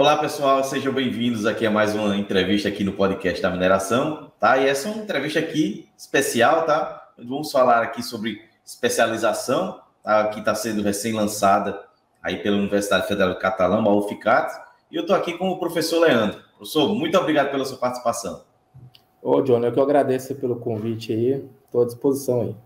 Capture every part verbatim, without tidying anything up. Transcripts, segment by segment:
Olá, pessoal, sejam bem-vindos aqui a mais uma entrevista aqui no Podcast da Mineração, tá? E essa é uma entrevista aqui especial, tá? Vamos falar aqui sobre especialização, tá? Que está sendo recém-lançada aí pela Universidade Federal de Catalão, a U F CAT, e eu estou aqui com o professor Leandro. Professor, muito obrigado pela sua participação. Ô, John, eu que agradeço pelo convite aí, estou à disposição aí.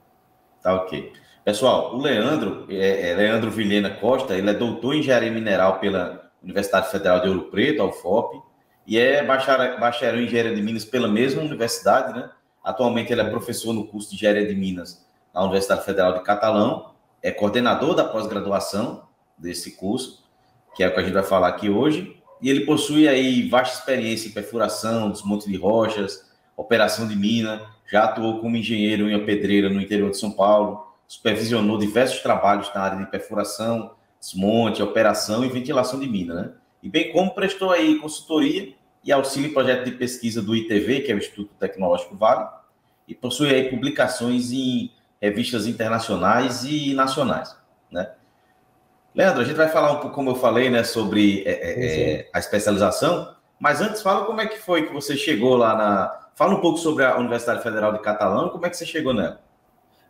Tá, ok. Pessoal, o Leandro, é, é Leandro Vilhena Costa, ele é doutor em Engenharia Mineral pela Universidade Federal de Ouro Preto, a U F O P, e é bacharel em Engenharia de Minas pela mesma universidade, né? Atualmente ele é professor no curso de Engenharia de Minas na Universidade Federal de Catalão, é coordenador da pós-graduação desse curso, que é o que a gente vai falar aqui hoje, e ele possui aí vasta experiência em perfuração, desmonte de rochas, operação de mina, já atuou como engenheiro em uma pedreira no interior de São Paulo, supervisionou diversos trabalhos na área de perfuração, desmonte, operação e ventilação de mina, né? E bem como prestou aí consultoria e auxílio em projeto de pesquisa do I T V, que é o Instituto Tecnológico Vale, e possui aí publicações em revistas internacionais e nacionais, né? Leandro, a gente vai falar um pouco, como eu falei, né, sobre é, é, a especialização, mas antes fala como é que foi que você chegou lá na... Fala um pouco sobre a Universidade Federal de Catalão, como é que você chegou nela?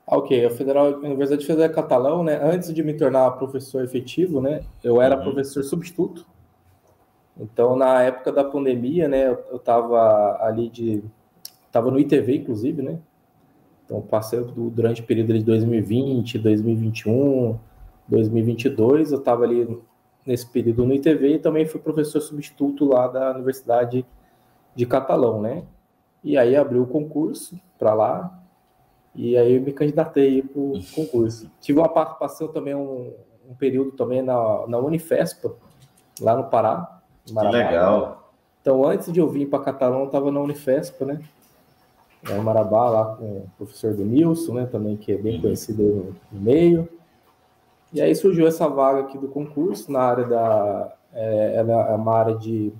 Ah, ok, a, Federal, a Universidade Federal de Catalão, né, antes de me tornar professor efetivo, né, eu era uhum. professor substituto. Então, na época da pandemia, né, eu estava ali de... Estava no I T V, inclusive, né? Então, passei do, durante o período de dois mil e vinte, dois mil e vinte e um, dois mil e vinte e dois, eu estava ali nesse período no I T V e também fui professor substituto lá da Universidade de Catalão, né? E aí abriu o concurso para lá. E aí eu me candidatei para o concurso. Tive uma participação também, um, um período também na, na Unifespa, lá no Pará. No Marabá, que legal. Né? Então, antes de eu vir para Catalão, eu estava na Unifespa, né? No Marabá, lá com o professor do Nilson, né? Também, que é bem conhecido no meio. E aí surgiu essa vaga aqui do concurso, na área da... É, ela é uma área de,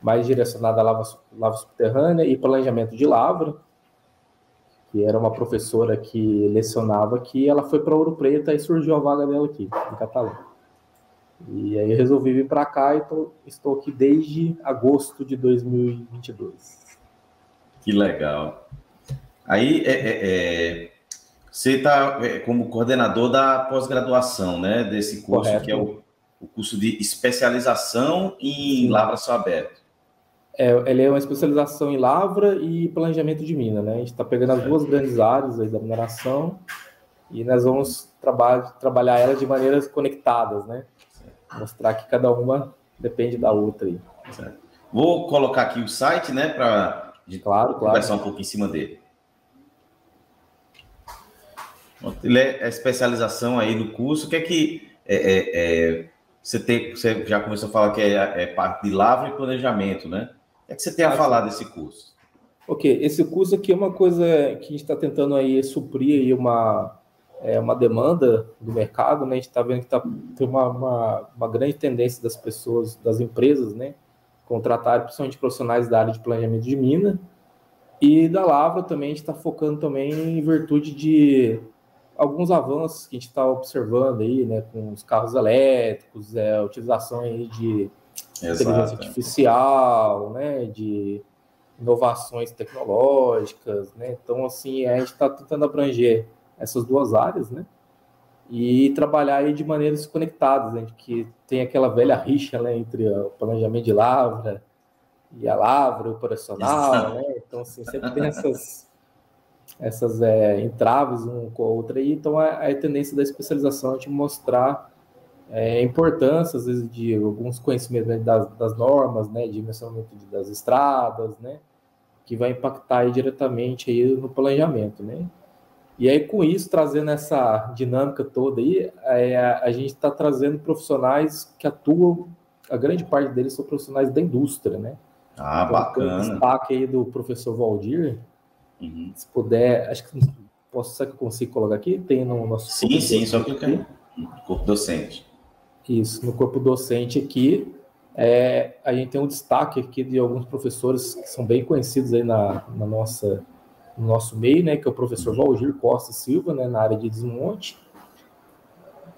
mais direcionada à lava, lava subterrânea e planejamento de lavra, que era uma professora que lecionava aqui, ela foi para Ouro Preto e surgiu a vaga dela aqui, em Catalão. E aí eu resolvi vir para cá e tô, estou aqui desde agosto de dois mil e vinte e dois. Que legal. Aí, é, é, é, você está como coordenador da pós-graduação, né, desse curso, correto, que é o, o curso de especialização em lavra a céu aberto. É, ela é uma especialização em lavra e planejamento de mina, né? A gente está pegando as duas grandes áreas aí da mineração e nós vamos traba trabalhar elas de maneiras conectadas, né? Mostrar que cada uma depende da outra aí. Certo. Vou colocar aqui o site, né? Para claro, claro. conversar um pouco em cima dele. Ele é a especialização aí do curso. O que é que... É, é, é, você, tem, você já começou a falar que é, é parte de lavra e planejamento, né? O que você tem a falar desse curso? Ok, esse curso aqui é uma coisa que a gente está tentando aí suprir aí uma, é, uma demanda do mercado, né? A gente está vendo que tá, tem uma, uma, uma grande tendência das pessoas, das empresas, né? Contratar, principalmente profissionais da área de planejamento de mina. E da lavra também, a gente está focando também em virtude de alguns avanços que a gente está observando aí, né? Com os carros elétricos, é, a utilização aí de... Exato. Inteligência artificial, né, de inovações tecnológicas, né? Então, assim, a gente está tentando abranger essas duas áreas, né, e trabalhar aí de maneiras conectadas, né, que tem aquela velha rixa, né, entre o planejamento de lavra e a lavra operacional, exato, né? Então, assim, sempre tem essas, essas é, entraves uma com a outra aí. Então, a, a tendência da especialização é te mostrar É, importância, às vezes, de alguns conhecimentos, né, das, das normas, né, de dimensionamento das estradas, né, que vai impactar aí diretamente aí no planejamento, né? E aí, com isso, trazendo essa dinâmica toda aí, é, a gente está trazendo profissionais que atuam, a grande parte deles são profissionais da indústria, né? Ah, então, bacana. Tem um destaque aí do professor Valdir, uhum. se puder, acho que posso, será que eu consigo colocar aqui? Tem no nosso... Sim, sim, só clicar no corpo docente. Isso, no corpo docente aqui, é, a gente tem um destaque aqui de alguns professores que são bem conhecidos aí na, na nossa, no nosso meio, né, que é o professor Valdir Costa Silva, né, na área de desmonte,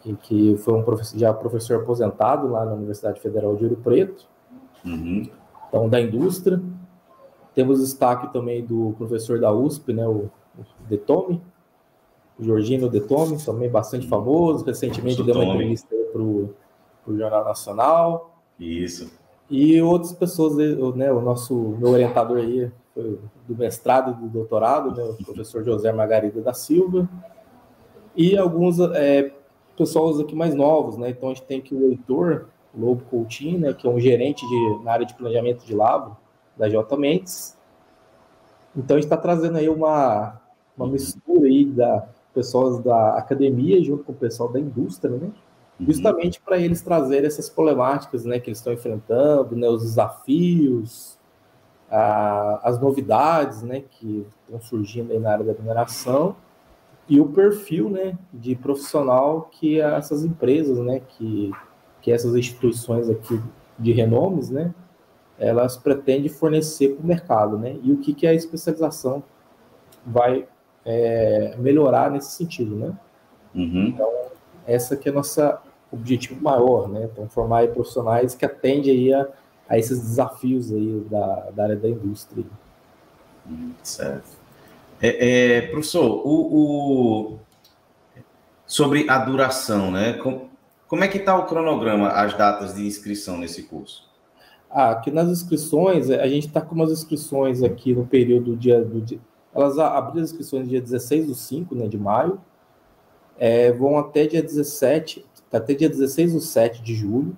e que foi um professor, já professor aposentado lá na Universidade Federal de Ouro Preto, Uhum. Então, da indústria. Temos destaque também do professor da U S P, né, o, o Detome, o Jorginho Detome, também bastante famoso. Recentemente deu uma entrevista para o Jornal Nacional. Isso. E outras pessoas, né, o nosso meu orientador aí, do mestrado e do doutorado, né, o professor José Margarida da Silva. E alguns é, pessoas aqui mais novos, né? Então a gente tem aqui o Heitor Lobo Coutinho, né, que é um gerente de, na área de planejamento de lavra, da J. Mendes. Então, a gente está trazendo aí uma, uma mistura aí da pessoas da academia junto com o pessoal da indústria, né? Justamente uhum. para eles trazerem essas problemáticas, né, que eles estão enfrentando, né, os desafios, a, as novidades, né, que estão surgindo aí na área da mineração e o perfil, né, de profissional que essas empresas, né, que, que essas instituições aqui de renomes, né, elas pretendem fornecer para o mercado, né? E o que, que a especialização vai é, melhorar nesse sentido, né? Uhum. Então, essa que é o nosso objetivo maior, né? Então, formar aí profissionais que atendem aí a, a esses desafios aí da, da área da indústria. Certo. É, é, professor, o, o... sobre a duração, né? Como, como é que está o cronograma, as datas de inscrição nesse curso? Ah, aqui nas inscrições, a gente está com umas inscrições aqui no período do dia... Do dia elas abriram as inscrições no dia dezesseis do cinco, né, de maio, é, vão até dia dezessete, até dia dezesseis do sete de julho.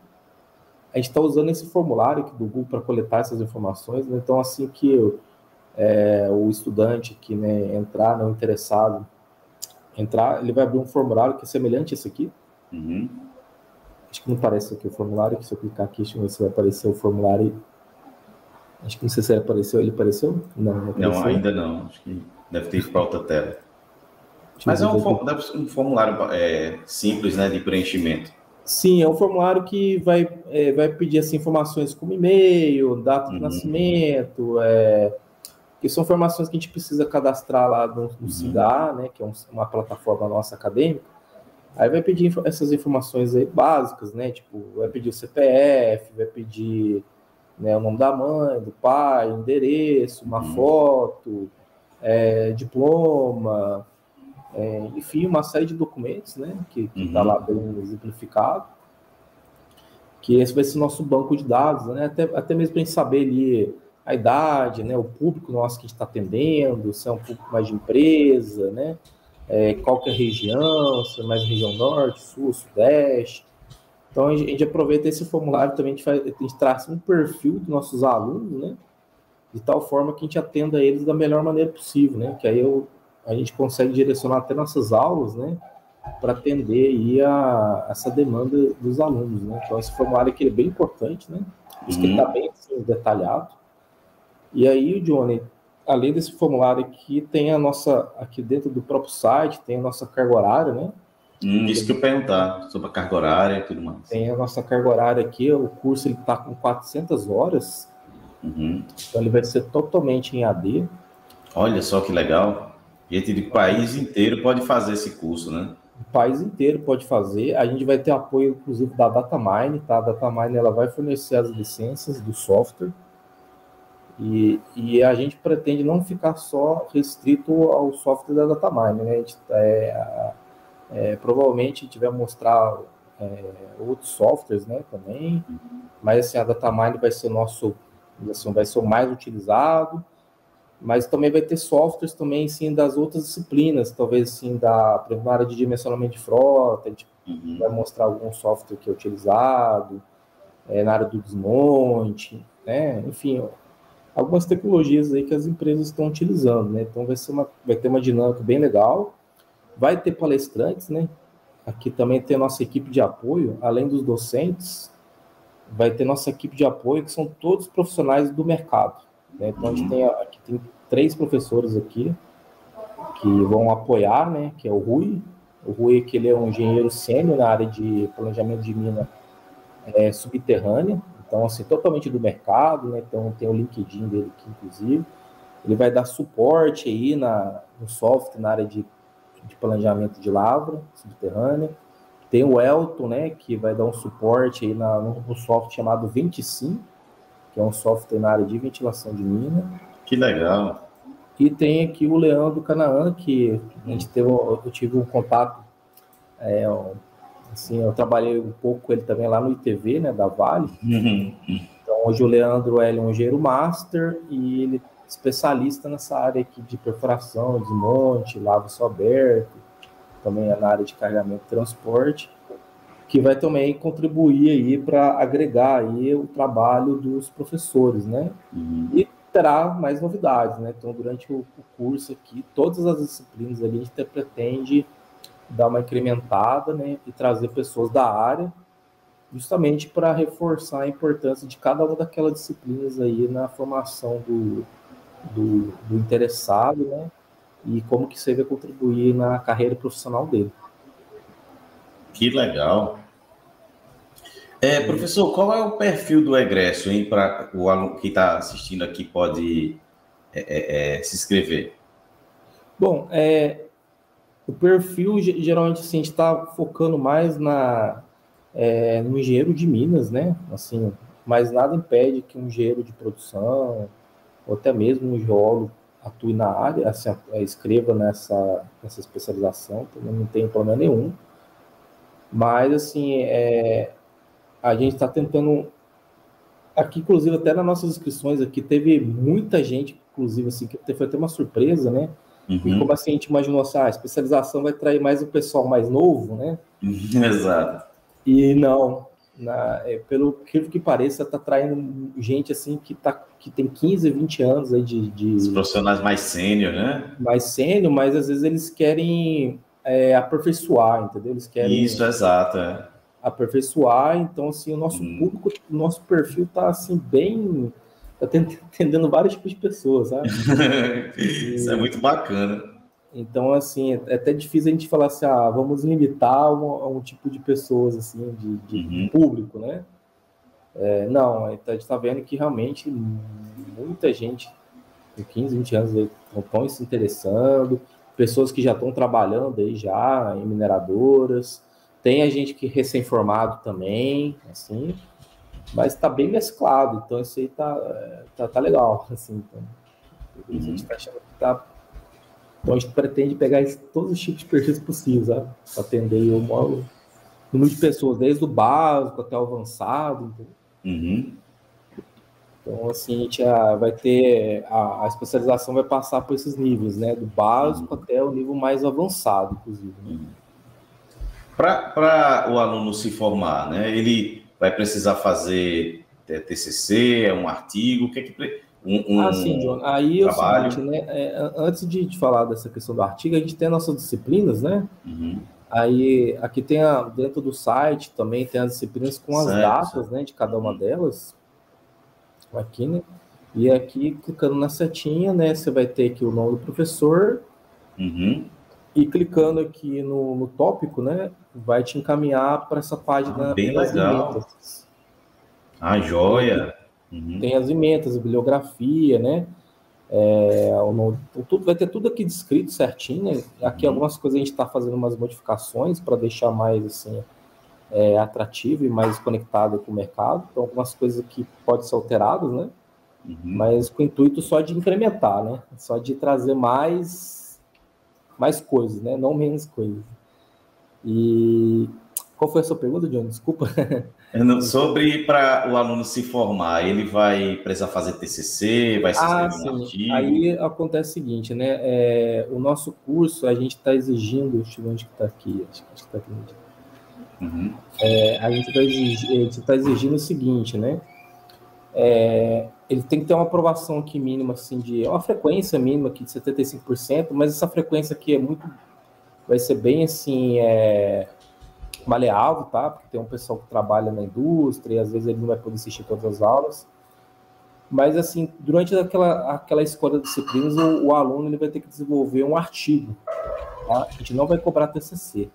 A gente está usando esse formulário aqui do Google para coletar essas informações, né? Então, assim que é, o estudante que, né, entrar, não interessado, entrar, ele vai abrir um formulário que é semelhante a esse aqui. Uhum. Acho que não aparece aqui o formulário, que se eu clicar aqui, deixa eu ver se vai aparecer o formulário. Acho que não sei se ele apareceu. Ele apareceu? Não, não apareceu. Não, ainda não. Acho que deve ter ido para outra tela. Deixa Mas é um, um formulário é, simples, né, de preenchimento. Sim, é um formulário que vai, é, vai pedir assim, informações como e-mail, data de uhum. nascimento, é, que são informações que a gente precisa cadastrar lá no, no uhum. CIDAR, né, que é um, uma plataforma nossa acadêmica. Aí vai pedir essas informações aí básicas, né? Tipo, vai pedir o C P F, vai pedir, né, o nome da mãe, do pai, endereço, uma uhum. foto, é, diploma, é, enfim, uma série de documentos, né? Que está uhum. lá bem exemplificado. Que esse vai ser o nosso banco de dados, né? Até, até mesmo para a gente saber ali a idade, né? O público nosso que a gente está atendendo, se é um público mais de empresa, né? É, qual que é a região, se é mais região norte, sul, sudeste. Então, a gente aproveita esse formulário também, a gente, faz, a gente traça um perfil dos nossos alunos, né? De tal forma que a gente atenda eles da melhor maneira possível, né? Que aí eu, a gente consegue direcionar até nossas aulas, né? Para atender aí a, essa demanda dos alunos, né? Então, esse formulário aqui é bem importante, né? Por isso que ele está bem assim, detalhado. E aí, o Johnny... Além desse formulário aqui, tem a nossa... Aqui dentro do próprio site, tem a nossa carga horária, né? Hum, isso que eu perguntar, sobre a carga horária e tudo mais. Tem a nossa carga horária aqui, o curso está com quatrocentas horas. Uhum. Então, ele vai ser totalmente em A D. Olha só que legal. Gente do país inteiro pode fazer esse curso, né? O país inteiro pode fazer. A gente vai ter apoio, inclusive, da Datamine, tá? A Datamine, ela vai fornecer as licenças do software. E, e a gente pretende não ficar só restrito ao software da Datamine, né? A gente é, é, provavelmente a gente vai mostrar é, outros softwares, né, também, mas assim, a Datamine vai ser o nosso, assim, vai ser o mais utilizado, mas também vai ter softwares também, sim, das outras disciplinas, talvez assim, da, por exemplo, na área de dimensionamento de frota, a gente uhum. vai mostrar algum software que é utilizado, é, na área do desmonte, né, enfim... algumas tecnologias aí que as empresas estão utilizando, né? Então, vai, ser uma, vai ter uma dinâmica bem legal. Vai ter palestrantes, né? Aqui também tem a nossa equipe de apoio, além dos docentes, vai ter nossa equipe de apoio, que são todos profissionais do mercado, né? Então, a gente tem, aqui tem três professores aqui que vão apoiar, né? Que é o Rui. O Rui, que ele é um engenheiro sênior na área de planejamento de mina é, subterrânea. Então, assim, totalmente do mercado, né? Então, tem o LinkedIn dele aqui, inclusive. Ele vai dar suporte aí na, no software, na área de, de planejamento de lavra subterrânea. Tem o Elton, né? Que vai dar um suporte aí na, no software chamado vinte e cinco, que é um software na área de ventilação de mina. Que legal! E tem aqui o Leandro Canaã, que a gente teve, eu tive um contato, é, assim, eu trabalhei um pouco com ele também lá no I T V, né, da Vale. Uhum. Então, hoje o Leandro é um engenheiro master e ele é especialista nessa área aqui de perfuração, desmonte, lavo soberto, também é na área de carregamento e transporte, que vai também contribuir aí para agregar aí o trabalho dos professores, né? Uhum. E terá mais novidades, né? Então, durante o curso aqui, todas as disciplinas ali, a gente pretende dar uma incrementada, né? E trazer pessoas da área, justamente para reforçar a importância de cada uma daquelas disciplinas aí na formação do, do, do interessado, né? E como que você vai contribuir na carreira profissional dele. Que legal! É, professor, qual é o perfil do egresso, hein, para o aluno que está assistindo aqui pode é, é, se inscrever? Bom, é, o perfil, geralmente, assim, a gente está focando mais na, é, no engenheiro de minas, né? Assim, mas nada impede que um engenheiro de produção, ou até mesmo um geólogo, atue na área, assim, escreva nessa, nessa especialização, também não tem problema nenhum. Mas, assim, é... a gente está tentando, aqui, inclusive, até nas nossas inscrições aqui, teve muita gente, inclusive, assim, que foi até uma surpresa, né? Uhum. E como assim, a gente imaginou, assim, ah, a especialização vai trair mais o pessoal mais novo, né? Exato. E não, na, é, pelo que pareça, está traindo gente, assim, que, tá, que tem quinze, vinte anos aí de... de Os profissionais mais sênior, né? Mais sênior, mas às vezes eles querem é, aperfeiçoar, entendeu? Eles querem... Isso, exato, é. aperfeiçoar, então, assim, o nosso hum. público, o nosso perfil tá, assim, bem... tá atendendo vários tipos de pessoas, sabe? E, isso é muito bacana. Então, assim, é até difícil a gente falar assim, ah, vamos limitar um, um tipo de pessoas, assim, de, de uhum. público, né? É, não, a gente tá vendo que, realmente, muita gente de quinze, vinte anos estão se interessando, pessoas que já estão trabalhando aí já em mineradoras. Tem a gente que é recém-formado também, assim, mas está bem mesclado, então isso aí tá, tá, tá legal, assim, então, a gente tá achando que tá, então a gente pretende pegar todos os tipos de perfis possíveis, sabe? Para atender o maior número de pessoas, desde o básico até o avançado, então, uhum. então assim, a gente vai ter, a, a especialização vai passar por esses níveis, né, do básico uhum. até o nível mais avançado, inclusive, né? Uhum. Para o aluno se formar, né? Ele vai precisar fazer T C C, um artigo, o que é que... Um, um ah, sim, John. Aí trabalho. É o seguinte, né? É, antes de, de falar dessa questão do artigo, a gente tem nossas disciplinas, né? Uhum. Aí, aqui tem, a, dentro do site, também tem as disciplinas com as certo, datas, certo. né? De cada uma delas. Aqui, né? E aqui, clicando na setinha, né? Você vai ter aqui o nome do professor. Uhum. E clicando aqui no, no tópico, né, vai te encaminhar para essa página. Ah, bem legal. Emendas. Ah, joia! Uhum. Tem as emendas, bibliografia, né? É, o, tudo, vai ter tudo aqui descrito certinho, né? Aqui uhum. algumas coisas a gente está fazendo umas modificações para deixar mais assim, é, atrativo e mais conectado com o mercado. Então, algumas coisas que podem ser alteradas, né? Uhum. Mas com o intuito só de incrementar, né? Só de trazer mais... mais coisas, né? Não menos coisas. E qual foi a sua pergunta, John? Desculpa. Não, sobre para o aluno se formar, ele vai precisar fazer T C C, vai se ah, escrever um artigo? Aí acontece o seguinte, né? É, o nosso curso, a gente está exigindo, o estudante que está aqui, acho que está aqui. Uhum. É, a gente está exigindo, tá exigindo o seguinte, né? É, ele tem que ter uma aprovação aqui mínima, assim, de uma frequência mínima aqui de setenta e cinco por cento, mas essa frequência aqui é muito, vai ser bem, assim, é, maleável, tá? Porque tem um pessoal que trabalha na indústria e, às vezes, ele não vai poder assistir todas as aulas. Mas, assim, durante aquela, aquela escolha de disciplinas, o, o aluno ele vai ter que desenvolver um artigo, tá? A gente não vai cobrar T C C.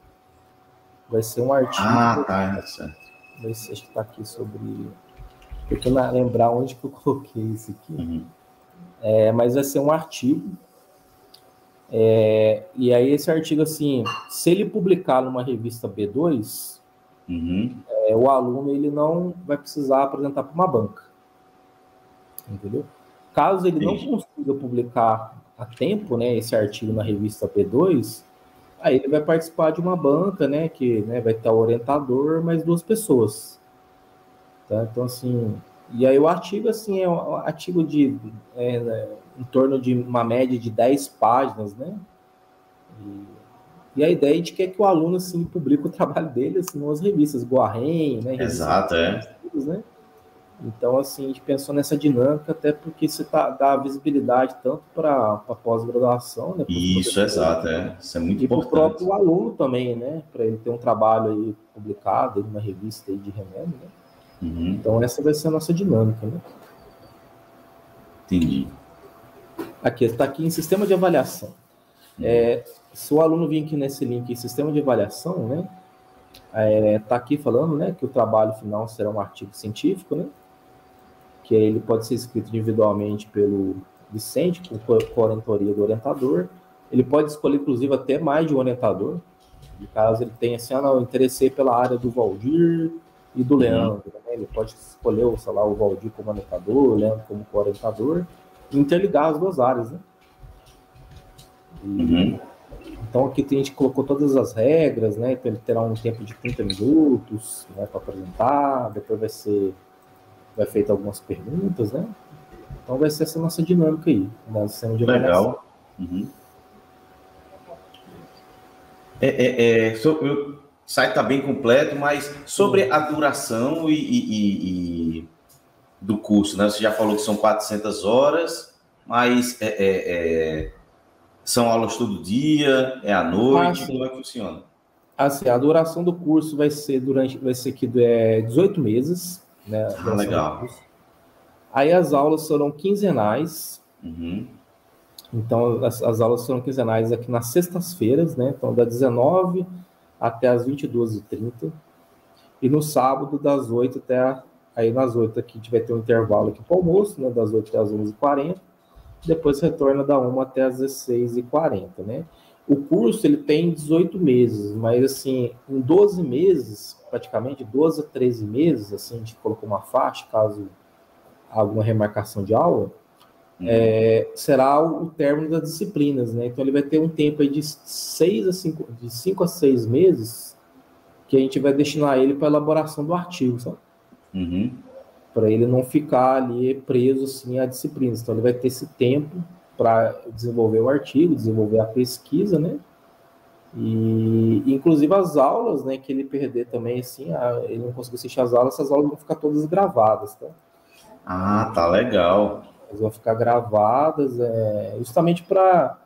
Vai ser um artigo... Ah, tá, certo. Acho que tá aqui sobre... tentando lembrar onde que eu coloquei isso aqui, uhum. é, mas vai ser um artigo, é, e aí esse artigo, assim, se ele publicar numa revista B dois, uhum. é, o aluno ele não vai precisar apresentar para uma banca, entendeu? Caso ele não consiga publicar a tempo, né, esse artigo na revista P dois, aí ele vai participar de uma banca, né, que, né, vai estar o orientador, mais duas pessoas. Tá? Então, assim, e aí o artigo, assim, é um artigo de, é, né, em torno de uma média de dez páginas, né, e... E a ideia de que é que o aluno, assim, publica o trabalho dele, assim, nas revistas Guarém, né? Exato, revistas, é. Né? Então, assim, a gente pensou nessa dinâmica, até porque você tá, dá visibilidade tanto para a pós-graduação, né? Isso, exato, né? É. Isso é muito e importante. E para o próprio aluno também, né? Para ele ter um trabalho aí publicado, numa revista aí de remédio, né? Uhum. Então, essa vai ser a nossa dinâmica, né? Entendi. Aqui, está aqui em sistema de avaliação. Uhum. É... Se o aluno vir aqui nesse link, sistema de avaliação, né? É, tá aqui falando, né, que o trabalho final será um artigo científico, né? Que ele pode ser escrito individualmente pelo Vicente, com a orientadoria do orientador. Ele pode escolher, inclusive, até mais de um orientador. No caso, ele tenha assim, ah, não, eu interessei pela área do Valdir e do Leandro, né? Ele pode escolher, sei lá, o Valdir como orientador, o Leandro como orientador, e interligar as duas áreas, né? E... Uhum. Então, aqui a gente colocou todas as regras, né? Então, ele terá um tempo de trinta minutos, né, para apresentar, depois vai ser vai feita algumas perguntas, né? Então, vai ser essa nossa dinâmica aí, nosso sistema de avaliação. Legal. Uhum. É, é, é, so, o site está bem completo, mas sobre Sim. a duração e, e, e do curso, né? Você já falou que são quatrocentas horas, mas... É, é, é... São aulas todo dia, é à noite, ah, como é que funciona? Assim, a duração do curso vai ser durante, vai ser aqui é, dezoito meses, né? Ah, legal. Aí as aulas serão quinzenais. Uhum. Então, as, as aulas serão quinzenais aqui nas sextas-feiras, né? Então, das dezenove até as vinte e duas e trinta. E no sábado, das oito até... A, aí, nas oito aqui, a gente vai ter um intervalo aqui para o almoço, né? Das oito até as onze e quarenta. Depois retorna da uma até as dezesseis e quarenta, né? O curso, ele tem dezoito meses, mas, assim, em doze meses, praticamente, doze a treze meses, assim, a gente colocou uma faixa, caso alguma remarcação de aula, hum. é, será o, o término das disciplinas, né? Então, ele vai ter um tempo aí de cinco a seis meses, que a gente vai destinar ele para elaboração do artigo, sabe? Uhum. Para ele não ficar ali preso assim, à disciplina. Então, ele vai ter esse tempo para desenvolver o artigo, desenvolver a pesquisa, né? E, inclusive, as aulas, né, que ele perder também, assim, ele não conseguiu assistir as aulas, essas aulas vão ficar todas gravadas, tá? Ah, tá legal. Elas vão ficar gravadas, é, justamente para...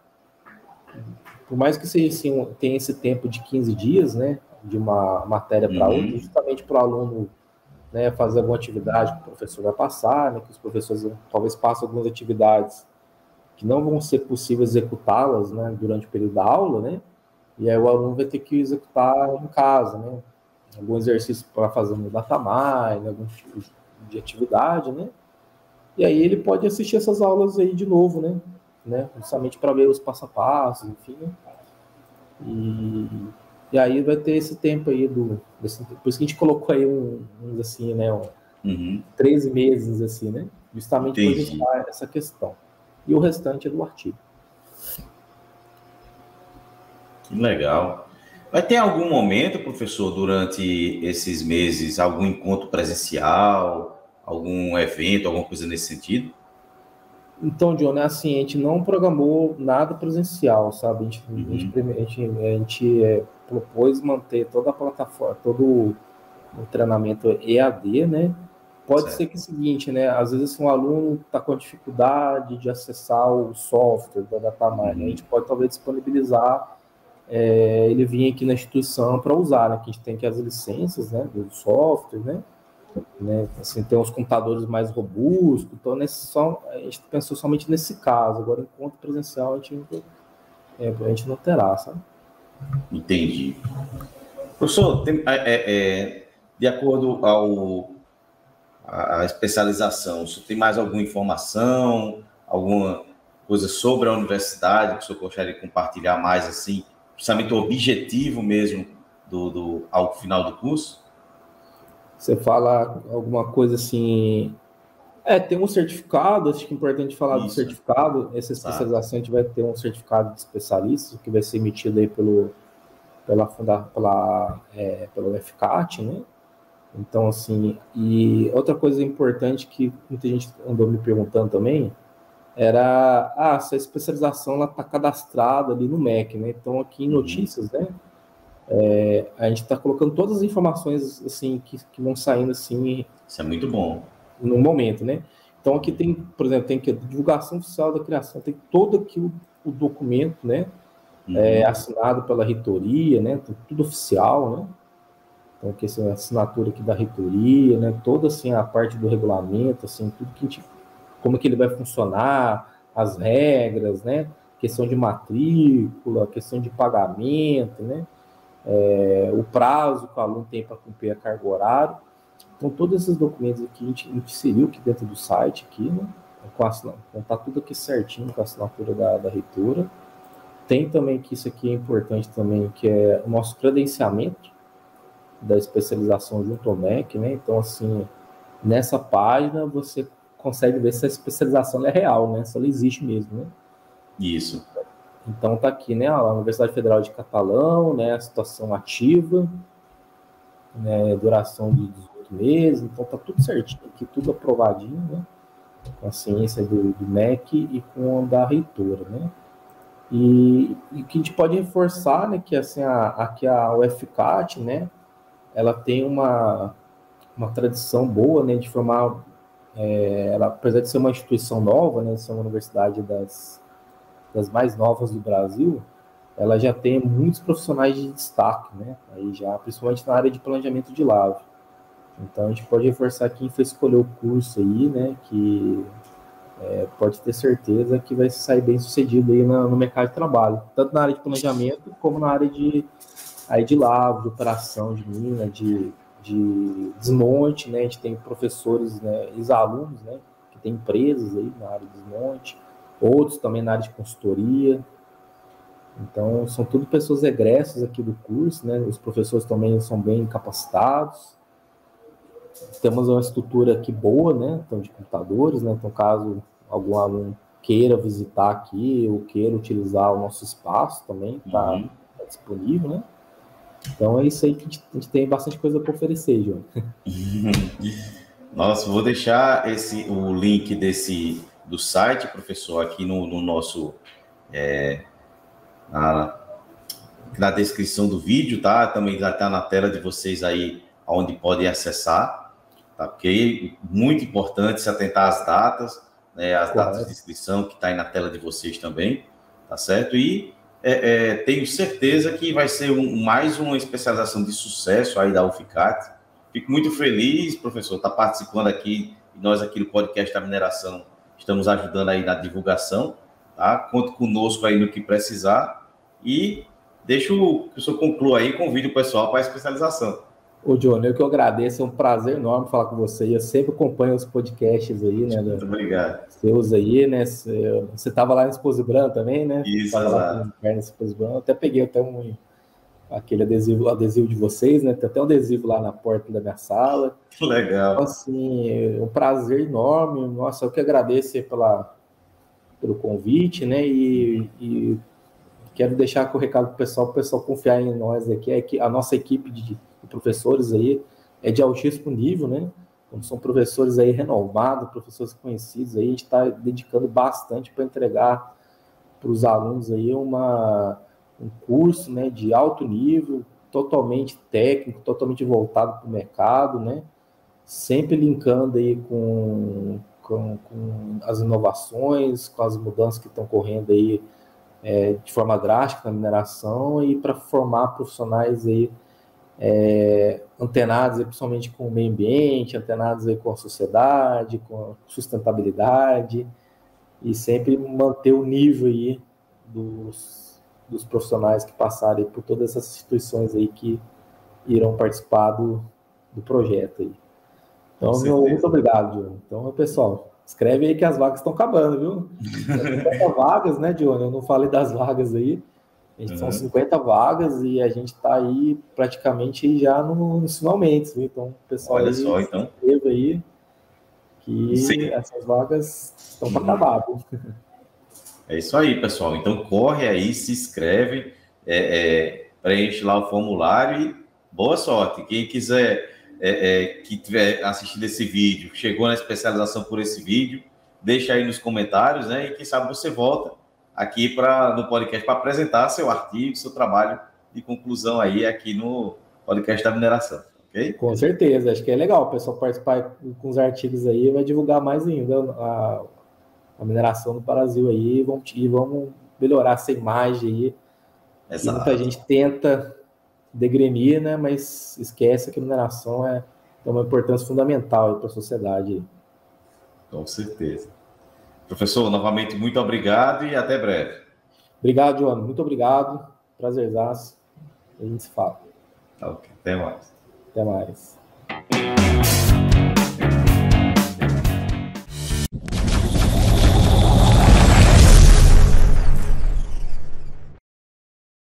Por mais que seja, assim, tenha esse tempo de quinze dias, né, de uma matéria para uhum. outra, justamente para o aluno... Né, fazer alguma atividade que o professor vai passar, né, que os professores talvez passem algumas atividades que não vão ser possível executá-las, né, durante o período da aula, né, e aí o aluno vai ter que executar em casa, né, algum exercício para fazer no Datamine, algum tipo de atividade, né, e aí ele pode assistir essas aulas aí de novo, né, né justamente para ver os passo a passo, enfim, né, e... E aí vai ter esse tempo aí do... Desse, por isso que a gente colocou aí um, uns assim, né? Um, uhum. treze meses, assim, né? Justamente para ajustar essa questão. E o restante é do artigo. Que legal. Vai ter algum momento, professor, durante esses meses, algum encontro presencial, algum evento, alguma coisa nesse sentido? Então, John, assim, a gente não programou nada presencial, sabe? A gente, uhum. a gente, a gente, a gente é, propôs manter toda a plataforma, todo o, o treinamento E A D, né? Pode certo. Ser que é o seguinte, né? Às vezes, assim, um aluno está com dificuldade de acessar o software da Datamine, uhum. a gente pode, talvez, disponibilizar é, ele vir aqui na instituição para usar, né? Que a gente tem aqui as licenças, né? Do software, né? Né? Assim, tem uns computadores mais robustos, então nesse, só, a gente pensou somente nesse caso. Agora, encontro presencial a gente, é, a gente não terá, sabe? Entendi. Professor, tem, é, é, de acordo ao a especialização, tem mais alguma informação, alguma coisa sobre a universidade que o senhor gostaria de compartilhar mais, assim, principalmente o objetivo mesmo do, do, ao final do curso? Você fala alguma coisa assim, É, tem um certificado, acho que é importante falar Isso. do certificado. Essa especialização, tá. A gente vai ter um certificado de especialista que vai ser emitido aí pelo, pela, pela, é, pelo U F CAT, né? Então, assim, e outra coisa importante que muita gente andou me perguntando também era, ah, essa especialização, ela está cadastrada ali no M E C, né? Então, aqui em notícias, né? É, a gente está colocando todas as informações, assim, que, que vão saindo, assim... Isso é muito bom. No momento, né? Então, aqui tem, por exemplo, tem que a divulgação oficial da criação, tem todo aqui o, o documento, né? Uhum. É, assinado pela reitoria, né? Tudo oficial, né? Então, aqui essa assinatura aqui da reitoria, né? Toda, assim, a parte do regulamento, assim, tudo que a gente... Como que ele vai funcionar, as regras, né? Questão de matrícula, questão de pagamento, né? É, o prazo que o aluno tem para cumprir a carga horária. Então, todos esses documentos aqui a gente inseriu aqui dentro do site, aqui, né? Com a assinatura, então, tá tudo aqui certinho com a assinatura da, da reitora. Tem também que isso aqui é importante também, que é o nosso credenciamento da especialização junto ao M E C, né? Então, assim, nessa página você consegue ver se a especialização é real, né? Se ela existe mesmo, né? Isso. Então, tá aqui, né? A Universidade Federal de Catalão, né? A situação ativa, né? Duração de dezoito meses. Então, tá tudo certinho aqui, tudo aprovadinho, né? Com a ciência do, do M E C e com a da reitora, né? E, e que a gente pode reforçar, né? Que, assim, a, aqui a U F CAT, né? Ela tem uma, uma tradição boa, né? De formar... É, ela, apesar de ser uma instituição nova, né, ser uma universidade das, das mais novas do Brasil, ela já tem muitos profissionais de destaque, né, aí já, principalmente na área de planejamento de lave. Então, a gente pode reforçar quem foi escolher o curso aí, né, que é, pode ter certeza que vai sair bem sucedido aí no, no mercado de trabalho, tanto na área de planejamento como na área de, aí de lave, de operação de mina, de... de desmonte, né? A gente tem professores, né, ex-alunos, né, que tem empresas aí na área de desmonte, outros também na área de consultoria. Então, são tudo pessoas egressas aqui do curso, né? Os professores também são bem capacitados. Temos uma estrutura aqui boa, né? Então, de computadores, né? Então, caso algum aluno queira visitar aqui ou queira utilizar o nosso espaço também, está uhum. tá disponível, né? Então é isso aí que a gente, a gente tem bastante coisa para oferecer, João. Nossa, vou deixar esse, o link desse, do site, professor, aqui no, no nosso... É, na, na descrição do vídeo, tá? Também já está na tela de vocês aí, onde podem acessar, tá? Porque é muito importante se atentar às datas, né? As claro. Datas de inscrição que está aí na tela de vocês também, tá certo? E... É, é, tenho certeza que vai ser um, mais uma especialização de sucesso aí da U F CAT. Fico muito feliz, professor, estar tá participando aqui. Nós aqui no Podcast da Mineração estamos ajudando aí na divulgação, tá? Conte conosco aí no que precisar. E deixa o professor conclua aí, convide o pessoal para a especialização. Ô, Johnny, eu que eu agradeço, é um prazer enorme falar com você. Eu sempre acompanho os podcasts aí, né? Muito do, obrigado. Seus aí, né? Seu, você estava lá no Esposo Branco também, né? Isso, exato. Eu até peguei até um, aquele adesivo, adesivo de vocês, né? Tem até um adesivo lá na porta da minha sala. Legal. Então, assim, é um prazer enorme. Nossa, eu que agradeço pela, pelo convite, né? E... e quero deixar com o recado para o pessoal, o pessoal confiar em nós aqui, é que a nossa equipe de professores aí é de altíssimo nível, né? Então, são professores aí renomados, professores conhecidos aí, a gente está dedicando bastante para entregar para os alunos aí uma, um curso, né, de alto nível, totalmente técnico, totalmente voltado para o mercado, né? Sempre linkando aí com, com, com as inovações, com as mudanças que estão correndo aí, É, de forma drástica na mineração e para formar profissionais aí, é, antenados aí, principalmente com o meio ambiente, antenados aí com a sociedade, com a sustentabilidade e sempre manter o nível aí dos, dos profissionais que passarem por todas essas instituições aí que irão participar do, do projeto aí. Então, meu, muito obrigado, Diogo. Então, pessoal, escreve aí que as vagas estão acabando, viu? cinquenta vagas, né, Diogo? Eu não falei das vagas aí. A gente uhum. São cinquenta vagas e a gente está aí praticamente já nos finalmente, viu? Então, o pessoal, olha aí, só, então. Escreve aí que Sim. essas vagas estão para acabar. É isso aí, pessoal. Então, corre aí, se inscreve, é, é, preenche lá o formulário e boa sorte. Quem quiser, é, é, que tiver assistido esse vídeo, chegou na especialização por esse vídeo, deixa aí nos comentários, né? E quem sabe você volta aqui para no podcast para apresentar seu artigo, seu trabalho de conclusão aí aqui no Podcast da Mineração. Okay? Com certeza, acho que é legal o pessoal participar com os artigos aí, vai divulgar mais ainda a, a mineração no Brasil aí, vamos, e vamos melhorar essa imagem aí. Exato. Muita gente tenta degrenir, né, mas esquece que a mineração é, é uma importância fundamental para a sociedade. Com certeza. Professor, novamente, muito obrigado e até breve. Obrigado, João. Muito obrigado. Prazerzaço. A gente se fala. Tá, ok. Até mais. Até mais.